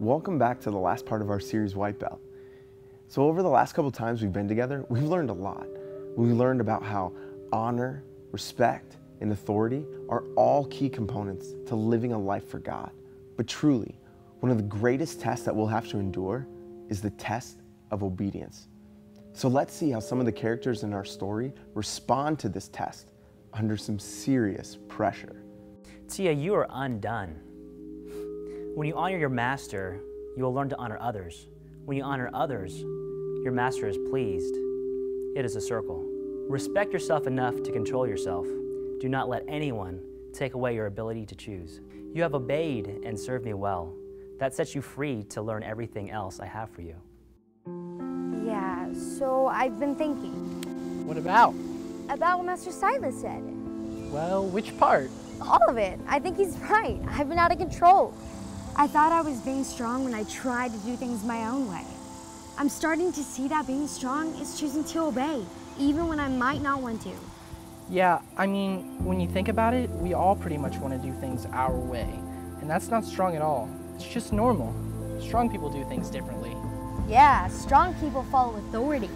Welcome back to the last part of our series, White Belt. So over the last couple times we've been together, we've learned a lot. We learned about how honor, respect, and authority are all key components to living a life for God. But truly, one of the greatest tests that we'll have to endure is the test of obedience. So let's see how some of the characters in our story respond to this test under some serious pressure. Tia, you are undone. When you honor your master, you will learn to honor others. When you honor others, your master is pleased. It is a circle. Respect yourself enough to control yourself. Do not let anyone take away your ability to choose. You have obeyed and served me well. That sets you free to learn everything else I have for you. Yeah, so I've been thinking. What about? About what Master Silas said. Well, which part? All of it. I think he's right. I've been out of control. I thought I was being strong when I tried to do things my own way. I'm starting to see that being strong is choosing to obey, even when I might not want to. Yeah, I mean, when you think about it, we all pretty much want to do things our way. And that's not strong at all. It's just normal. Strong people do things differently. Yeah, strong people follow authority.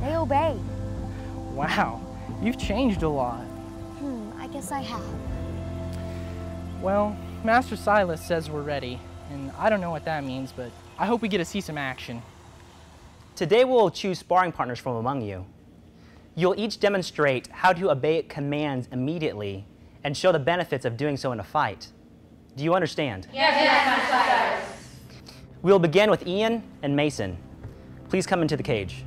They obey. Wow, you've changed a lot. I guess I have. Well, Master Silas says we're ready, and I don't know what that means, but I hope we get to see some action. Today we'll choose sparring partners from among you. You'll each demonstrate how to obey commands immediately and show the benefits of doing so in a fight. Do you understand? Yes, Master Silas. We'll begin with Ian and Mason. Please come into the cage.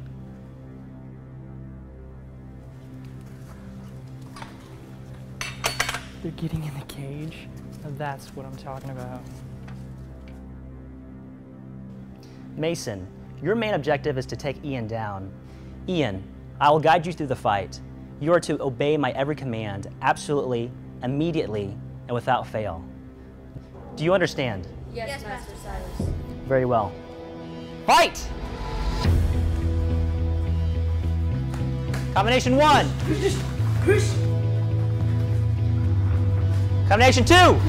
They're getting in the cage. That's what I'm talking about. Mason, your main objective is to take Ian down. Ian, I will guide you through the fight. You are to obey my every command, absolutely, immediately, and without fail. Do you understand? Yes, Master Silas. Very well. Fight! Combination one. Push. Combination two.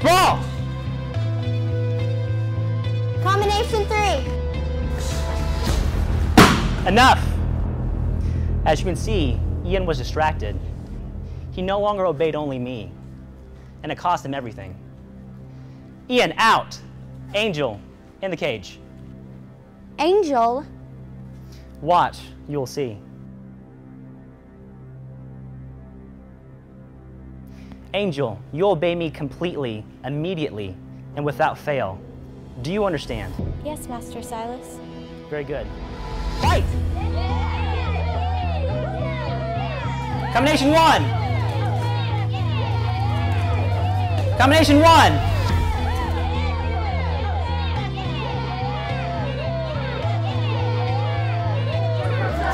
Small. Combination three. Enough. As you can see, Ian was distracted. He no longer obeyed only me, and it cost him everything. Ian, out. Angel, in the cage. Angel? Watch, you'll see. Angel, you'll obey me completely, immediately, and without fail. Do you understand? Yes, Master Silas. Very good. Fight! Combination one! Combination one!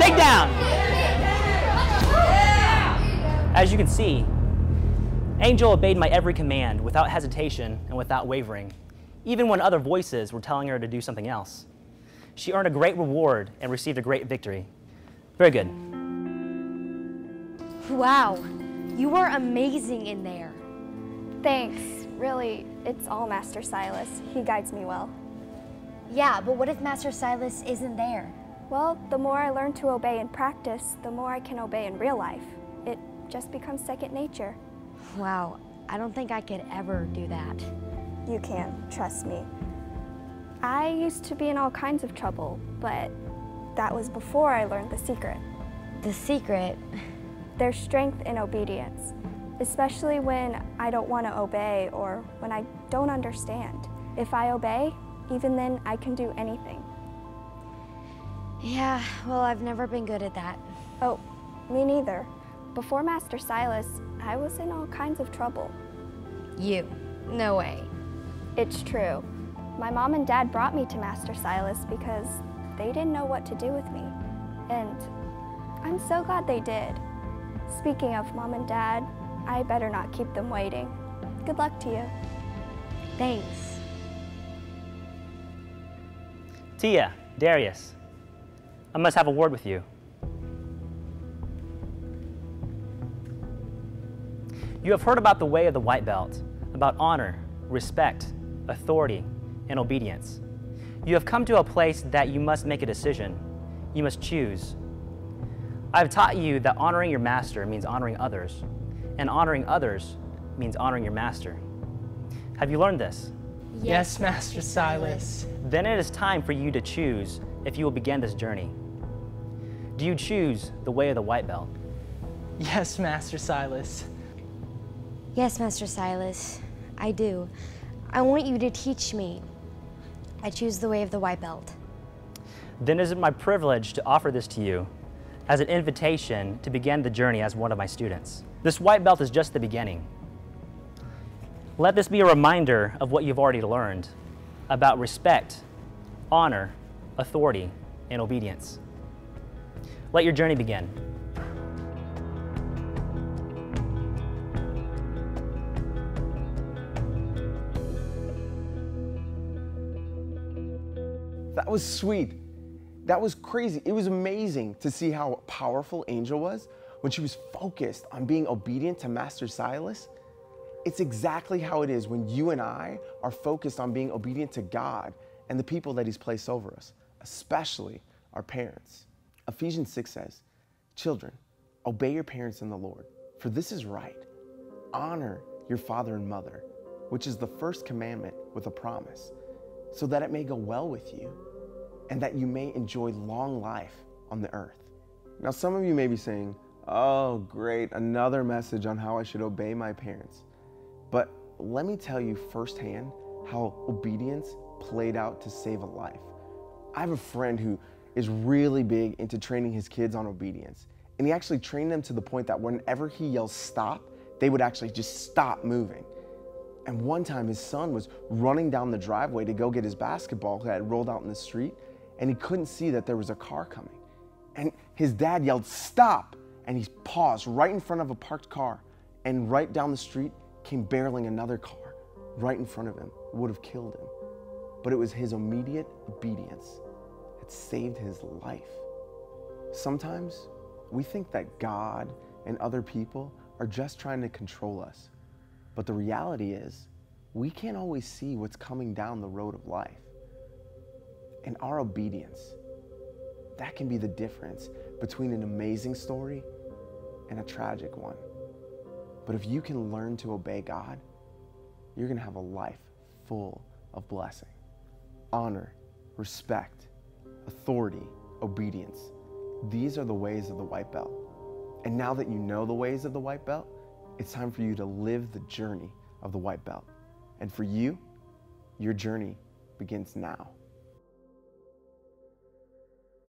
Takedown! As you can see, Angel obeyed my every command without hesitation and without wavering, even when other voices were telling her to do something else. She earned a great reward and received a great victory. Very good. Wow, you were amazing in there. Thanks. Really, it's all Master Silas. He guides me well. Yeah, but what if Master Silas isn't there? Well, the more I learn to obey in practice, the more I can obey in real life. It just becomes second nature. Wow, I don't think I could ever do that. You can, trust me. I used to be in all kinds of trouble, but that was before I learned the secret. The secret? There's strength in obedience, especially when I don't want to obey or when I don't understand. If I obey, even then I can do anything. Yeah, well, I've never been good at that. Oh, me neither. Before Master Silas, I was in all kinds of trouble. You? No way. It's true. My mom and dad brought me to Master Silas because they didn't know what to do with me. And I'm so glad they did. Speaking of mom and dad, I better not keep them waiting. Good luck to you. Thanks. Tia, Darius, I must have a word with you. You have heard about the way of the White Belt, about honor, respect, authority, and obedience. You have come to a place that you must make a decision. You must choose. I've taught you that honoring your master means honoring others, and honoring others means honoring your master. Have you learned this? Yes, Master Silas. Then it is time for you to choose if you will begin this journey. Do you choose the way of the White Belt? Yes, Master Silas. Yes, Master Silas, I do. I want you to teach me. I choose the way of the White Belt. Then is it my privilege to offer this to you as an invitation to begin the journey as one of my students. This White Belt is just the beginning. Let this be a reminder of what you've already learned about respect, honor, authority, and obedience. Let your journey begin. That was sweet. That was crazy. It was amazing to see how powerful Angel was when she was focused on being obedient to Master Silas. It's exactly how it is when you and I are focused on being obedient to God and the people that He's placed over us, especially our parents. Ephesians 6 says, "Children, obey your parents in the Lord, for this is right. Honor your father and mother, which is the first commandment with a promise, so that it may go well with you and that you may enjoy long life on the earth." Now, some of you may be saying, "Oh, great, another message on how I should obey my parents." But let me tell you firsthand how obedience played out to save a life. I have a friend who is really big into training his kids on obedience, and he actually trained them to the point that whenever he yells stop, they would actually just stop moving. And one time his son was running down the driveway to go get his basketball that had rolled out in the street, and he couldn't see that there was a car coming. And his dad yelled, "Stop!" And he paused right in front of a parked car, and right down the street came barreling another car right in front of him. It would have killed him. But it was his immediate obedience that saved his life. Sometimes we think that God and other people are just trying to control us. But the reality is, we can't always see what's coming down the road of life. And our obedience, that can be the difference between an amazing story and a tragic one. But if you can learn to obey God, you're gonna have a life full of blessing. Honor, respect, authority, obedience. These are the ways of the White Belt. And now that you know the ways of the White Belt, it's time for you to live the journey of the White Belt. And for you, your journey begins now.